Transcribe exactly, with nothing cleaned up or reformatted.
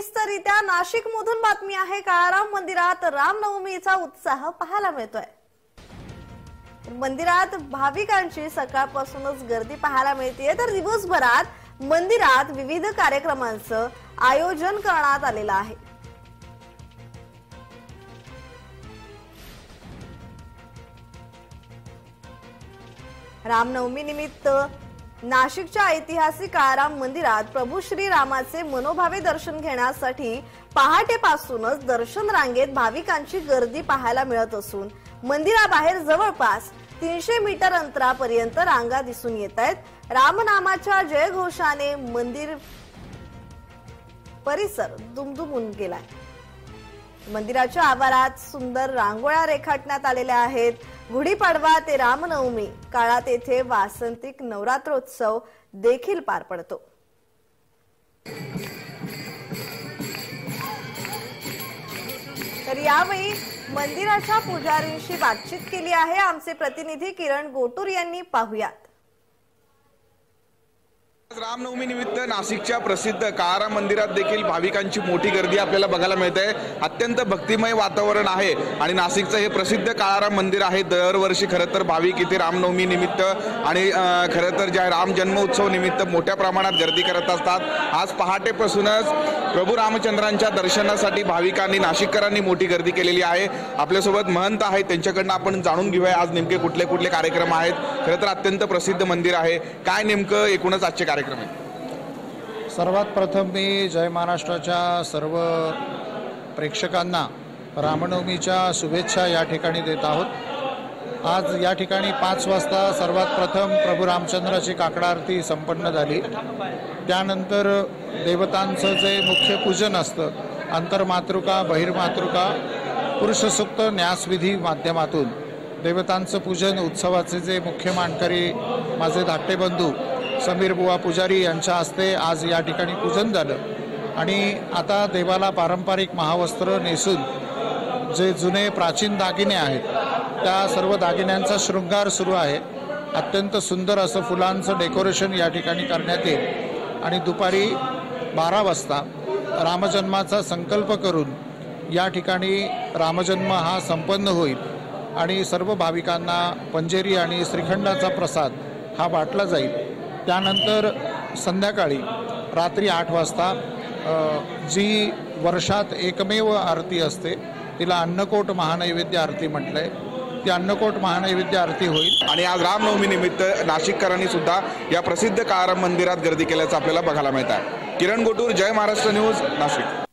नाशिक मधून बातमी आहे। काळाराम मंदिरात रामनवमीचा उत्साह पाहायला मिळतोय। मंदिरात भाविकांची सकाळपासूनच गर्दी पाहायला मिळते, तर दिवसभरात मंदिरात विविध कार्यक्रमांचं आयोजन करण्यात आलेलं आहे। रामनवमी निमित्त नाशिकच्या ऐतिहासिक काळाराम मंदिरात प्रभू श्रीरामाचे मनोभावे दर्शन घेण्यासाठी पहाटेपासूनच दर्शन रांगेत भाविकांची गर्दी पाहायला मिळत असून मंदिराबाहेर जवळपास तीनशे मीटर अंतरापर्यंत रांगा दिसून येत आहेत। रामनामाच्या जयघोषाने मंदिर परिसर दुमदुमून गेला। मंदिराच्या आवारात सुंदर रांगोळ्या रेखाटण्यात आलेल्या आहेत। गुढीपाडवा ते रामनवमी काळात येथे वासंतिक नवरात्रोत्सव देखील पार पडतो। तर यावेळी मंदिराच्या पुजारींशी बातचीत केली आहे आमचे प्रतिनिधी किरण गोतूर यांनी, पाहूयात। रामनवमी निमित्त नाशिकच्या प्रसिद्ध काळाराम मंदिरात देखील भाविकांची मोठी गर्दी आपल्याला बघायला मिळते। अत्यंत भक्तिमय वातावरण आहे आणि नाशिकचं हे प्रसिद्ध काळाराम मंदिर आहे। दरवर्षी खरं तर भाविक इथे रामनवमी निमित्त आणि खरं तर ज्या राम जन्मोत्सव निमित्त मोठ्या प्रमाणात गर्दी करत असतात। आज पहाटेपासूनच प्रभू रामचंद्रांच्या दर्शनासाठी भाविकांनी नाशिककरांनी मोठी गर्दी केलेली आहे। आपल्यासोबत महंत आहेत, त्यांच्याकडनं आपण जाणून घेऊया आज नेमके कुठले कुठले कार्यक्रम आहेत। खरं तर अत्यंत प्रसिद्ध मंदिर आहे, काय नेमकं एकूणच आजचे कार्यक्रम आहे? सर्वात प्रथम मी जय महाराष्ट्राच्या सर्व प्रेक्षकांना रामनवमीच्या शुभेच्छा या ठिकाणी देत आहोत। आज या ठिकाणी पाच वाजता सर्वात प्रथम प्रभू रामचंद्राची काकडा आरती संपन्न झाली। त्यानंतर देवतांचं जे मुख्य पूजन असतं, अंतर्मातृका, बहिर्मातृका, पुरुषसुक्त, न्यासविधि माध्यमातून देवतांचं पूजन उत्सवाचे जे मुख्य मानकरी माझे धाकटे बंधू समीर बुवा पुजारी यांच्या हस्ते आज या ठिकाणी पूजन झालं। आणि आता देवाला पारंपरिक महावस्त्र नेसून जे जुने प्राचीन दागिने आहेत त्या सर्व दागिन्यांचा शृंगार सुरू आहे। अत्यंत सुंदर असं फुलांचं डेकोरेशन या ठिकाणी करण्यात येईल। आणि दुपारी बारा वाजता रामजन्माचा संकल्प करून या ठिकाणी रामजन्म हा संपन्न होईल आणि सर्व भाविकांना पंजीरी आणि श्रीखंडाचा प्रसाद हा वाटला जाईल। त्यानंतर संध्याकाळी रात्री आठ वाजता जी वर्षात एकमेव आरती असते तिला अन्नकोट महानैवेद्य आरती म्हटलं आहे, ती अन्नकोट महानैवेद्य आरती होईल। आणि आज रामनवमी निमित्त नाशिककरांनी सुद्धा या प्रसिद्ध काळाराम मंदिरात गर्दी केल्याचं आपल्याला बघायला मिळतं। किरण गोतूर, जय महाराष्ट्र न्यूज, नाशिक।